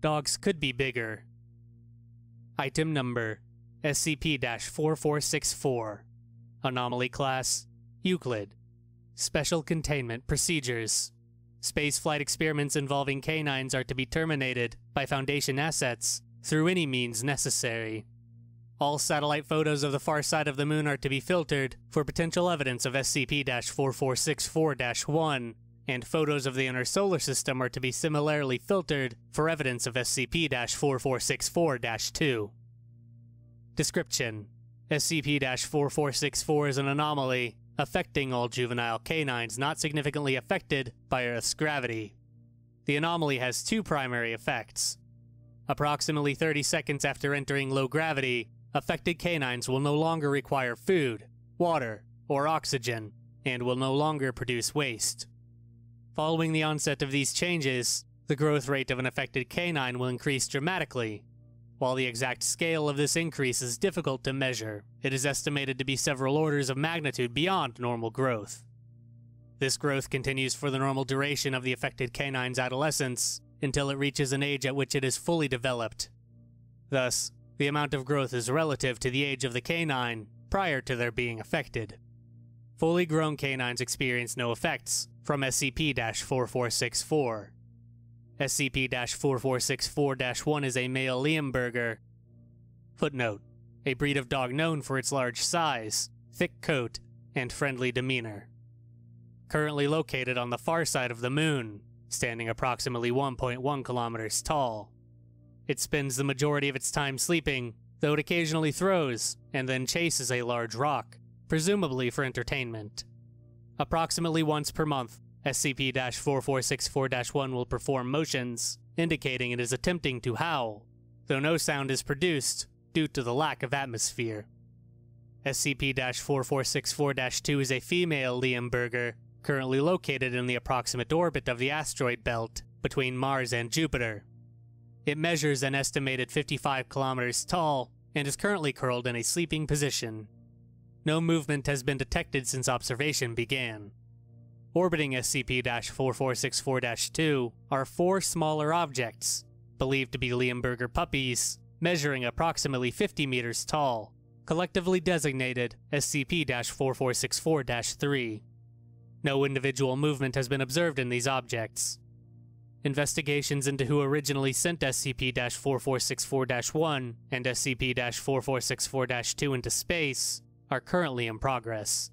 Dogs could be bigger. Item number, SCP-4464. Anomaly class, Euclid. Special containment procedures. Spaceflight experiments involving canines are to be terminated by Foundation assets through any means necessary. All satellite photos of the far side of the moon are to be filtered for potential evidence of SCP-4464-1, and photos of the inner solar system are to be similarly filtered for evidence of SCP-4464-2. Description: SCP-4464 is an anomaly affecting all juvenile canines not significantly affected by Earth's gravity. The anomaly has two primary effects. Approximately 30 seconds after entering low gravity, affected canines will no longer require food, water, or oxygen, and will no longer produce waste. Following the onset of these changes, the growth rate of an affected canine will increase dramatically. While the exact scale of this increase is difficult to measure, it is estimated to be several orders of magnitude beyond normal growth. This growth continues for the normal duration of the affected canine's adolescence, until it reaches an age at which it is fully developed. Thus, the amount of growth is relative to the age of the canine prior to their being affected. Fully grown canines experience no effects from SCP-4464. SCP-4464-1 is a male Leonberger. Footnote: a breed of dog known for its large size, thick coat, and friendly demeanor. Currently located on the far side of the moon, standing approximately 1.1 kilometers tall. It spends the majority of its time sleeping, though it occasionally throws and then chases a large rock, presumably for entertainment. Approximately once per month, SCP-4464-1 will perform motions, indicating it is attempting to howl, though no sound is produced due to the lack of atmosphere. SCP-4464-2 is a female Leonberger, currently located in the approximate orbit of the asteroid belt between Mars and Jupiter. It measures an estimated 55 kilometers tall and is currently curled in a sleeping position. No movement has been detected since observation began. Orbiting SCP-4464-2 are four smaller objects, believed to be Leonberger puppies, measuring approximately 50 meters tall, collectively designated SCP-4464-3. No individual movement has been observed in these objects. Investigations into who originally sent SCP-4464-1 and SCP-4464-2 into space are currently in progress.